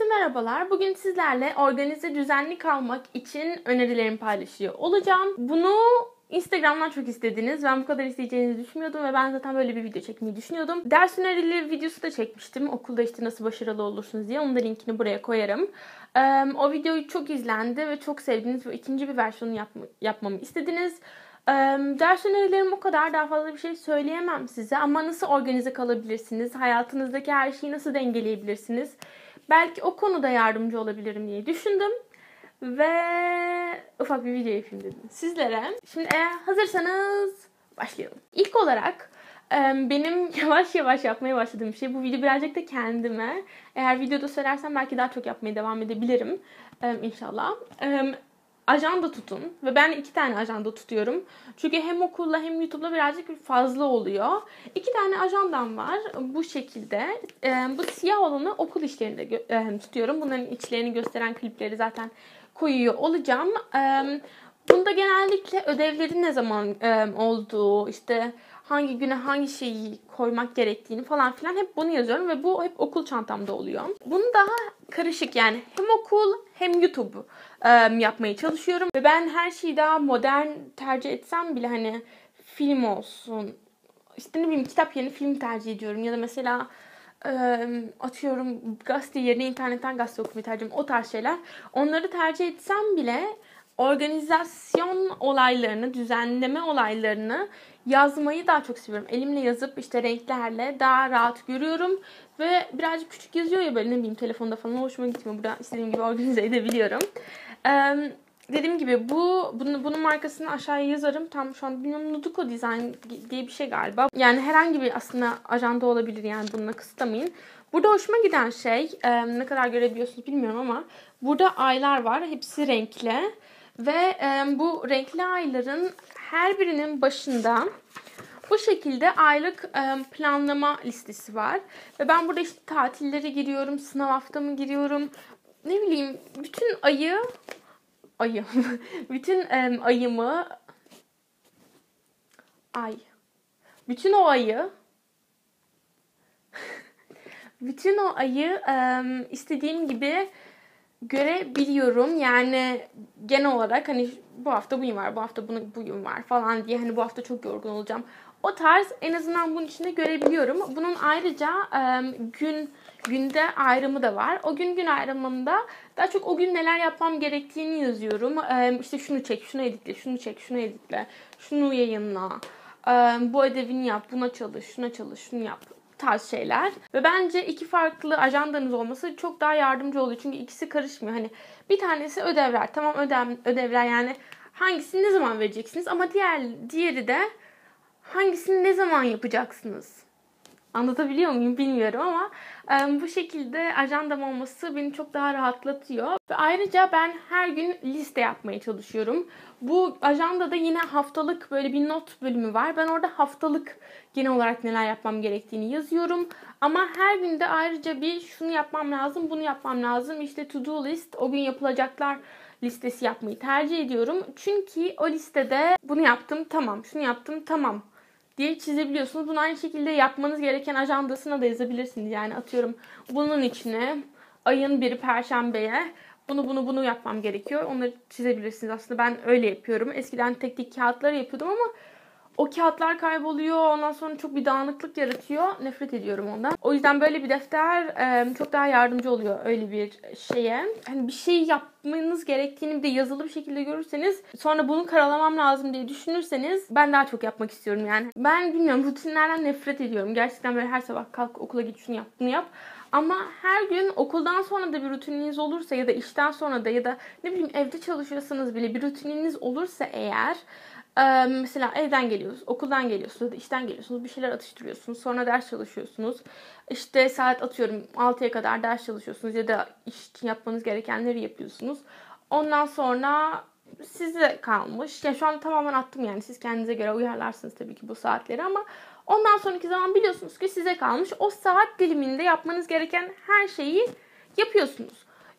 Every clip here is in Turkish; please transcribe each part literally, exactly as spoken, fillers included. Herkese merhabalar. Bugün sizlerle organize, düzenli kalmak için önerilerimi paylaşıyor olacağım. Bunu Instagram'dan çok istediniz. Ben bu kadar isteyeceğinizi düşünmüyordum ve ben zaten böyle bir video çekmeyi düşünüyordum. Ders önerili videosu da çekmiştim. Okulda işte nasıl başarılı olursunuz diye. Onun da linkini buraya koyarım. Ee, o videoyu çok izlendi ve çok sevdiniz ve ikinci bir versiyonu yapma, yapmamı istediniz. Ee, ders önerilerim o kadar. Daha fazla bir şey söyleyemem size. Ama nasıl organize kalabilirsiniz? Hayatınızdaki her şeyi nasıl dengeleyebilirsiniz? Belki o konuda yardımcı olabilirim diye düşündüm. Ve ufak bir video yapayım dedim sizlere. Şimdi eğer hazırsanız başlayalım. İlk olarak benim yavaş yavaş yapmaya başladığım şey. Bu video birazcık da kendime. Eğer videoda söylersem belki daha çok yapmaya devam edebilirim. İnşallah. Ajanda tutun. Ve ben iki tane ajanda tutuyorum. Çünkü hem okulla hem YouTube'la birazcık fazla oluyor. İki tane ajandam var. Bu şekilde. Bu siyah olanı okul işlerinde tutuyorum. Bunların içlerini gösteren klipleri zaten koyuyor olacağım. Bunda genellikle ödevlerin ne zaman olduğu, işte hangi güne hangi şeyi koymak gerektiğini falan filan hep bunu yazıyorum ve bu hep okul çantamda oluyor. Bunu daha karışık, yani hem okul hem YouTube yapmaya çalışıyorum ve ben her şeyi daha modern tercih etsem bile, hani film olsun, işte ne bileyim kitap yerine film tercih ediyorum ya da mesela atıyorum gazete yerine internetten gazete okumayı tercih ediyorum. O tarz şeyler. Onları tercih etsem bile organizasyon olaylarını, düzenleme olaylarını yazmayı daha çok seviyorum. Elimle yazıp işte renklerle daha rahat görüyorum ve birazcık küçük yazıyor ya, böyle ne bileyim telefonda falan hoşuma gitmiyor. Burada istediğim gibi organize edebiliyorum. Ee, dediğim gibi bu bunun, bunun markasını aşağıya yazarım. Tam şu an bilmiyorum, Nuduko Design diye bir şey galiba. Yani herhangi bir aslında ajanda olabilir, yani bununla kısıtlamayın. Burada hoşuma giden şey, e, ne kadar görebiliyorsunuz bilmiyorum ama burada aylar var. Hepsi renkli. Ve e, bu renkli ayların her birinin başında bu şekilde aylık e, planlama listesi var. Ve ben burada işte tatillere giriyorum, sınav haftamı giriyorum. Ne bileyim, bütün ayı... Ayı. bütün e, ayımı... Ay. Bütün o ayı... bütün o ayı e, istediğim gibi görebiliyorum. Yani genel olarak hani bu hafta buyum var, bu hafta bunu buyum var falan diye, hani bu hafta çok yorgun olacağım. O tarz, en azından bunun içinde görebiliyorum. Bunun ayrıca e, gün günde ayrımı da var. O gün gün ayrımında daha çok o gün neler yapmam gerektiğini yazıyorum. E, işte şunu çek, şunu editle, şunu çek, şunu editle, şunu yayınla, e, bu ödevini yap, buna çalış, şuna çalış, şunu yap. Tarz şeyler. Ve bence iki farklı ajandanız olması çok daha yardımcı oluyor. Çünkü ikisi karışmıyor. Hani bir tanesi ödevler. Tamam, ödev, ödevler, yani hangisini ne zaman vereceksiniz, ama diğer diğeri de hangisini ne zaman yapacaksınız? Anlatabiliyor muyum bilmiyorum ama e, bu şekilde ajandam olması beni çok daha rahatlatıyor. Ve ayrıca ben her gün liste yapmaya çalışıyorum. Bu ajandada yine haftalık böyle bir not bölümü var. Ben orada haftalık genel olarak neler yapmam gerektiğini yazıyorum. Ama her günde ayrıca bir şunu yapmam lazım, bunu yapmam lazım. İşte to do list, o gün yapılacaklar listesi yapmayı tercih ediyorum. Çünkü o listede bunu yaptım tamam, şunu yaptım tamam diye çizebiliyorsunuz. Bunu aynı şekilde yapmanız gereken ajandasına da yazabilirsiniz. Yani atıyorum bunun içine ayın biri perşembeye bunu bunu bunu yapmam gerekiyor. Onları çizebilirsiniz. Aslında ben öyle yapıyorum. Eskiden tek tek kağıtları yapıyordum ama o kağıtlar kayboluyor. Ondan sonra çok bir dağınıklık yaratıyor. Nefret ediyorum ondan. O yüzden böyle bir defter çok daha yardımcı oluyor öyle bir şeye. Hani bir şey yapmanız gerektiğini bir de yazılı bir şekilde görürseniz, sonra bunu karalamam lazım diye düşünürseniz, ben daha çok yapmak istiyorum yani. Ben bilmiyorum, rutinlerden nefret ediyorum. Gerçekten böyle her sabah kalk okula git, şunu yap, bunu yap. Ama her gün okuldan sonra da bir rutininiz olursa ya da işten sonra da ya da ne bileyim evde çalışıyorsanız bile bir rutininiz olursa eğer, Ee, mesela evden geliyorsunuz, okuldan geliyorsunuz, işten geliyorsunuz, bir şeyler atıştırıyorsunuz, sonra ders çalışıyorsunuz. İşte saat atıyorum altıya kadar ders çalışıyorsunuz ya da iş için yapmanız gerekenleri yapıyorsunuz. Ondan sonra size kalmış. Ya şu an tamamen attım, yani siz kendinize göre uyarlarsınız tabii ki bu saatleri, ama ondan sonraki zaman biliyorsunuz ki size kalmış. O saat diliminde yapmanız gereken her şeyi yapıyorsunuz.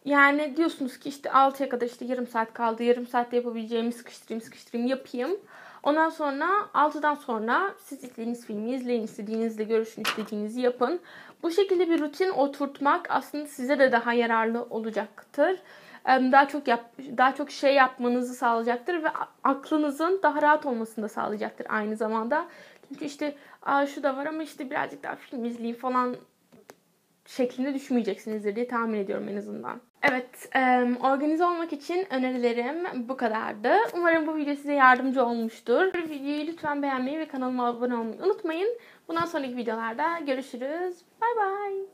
Yani diyorsunuz ki işte altıya kadar işte yarım saat kaldı. Yarım saatte yapabileceğimi sıkıştırayım, sıkıştırayım, yapayım. Ondan sonra altıdan sonra siz istediğiniz filmi izleyin, istediğinizle görüşün, istediğinizi yapın. Bu şekilde bir rutin oturtmak aslında size de daha yararlı olacaktır. Daha çok yap, daha çok şey yapmanızı sağlayacaktır ve aklınızın daha rahat olmasını da sağlayacaktır aynı zamanda. Çünkü işte şu da var ama işte birazcık daha film izleyeyim falan şeklinde düşmeyeceksinizdir diye tahmin ediyorum en azından. Evet, organize olmak için önerilerim bu kadardı. Umarım bu video size yardımcı olmuştur. Bu videoyu lütfen beğenmeyi ve kanalıma abone olmayı unutmayın. Bundan sonraki videolarda görüşürüz. Bay bay.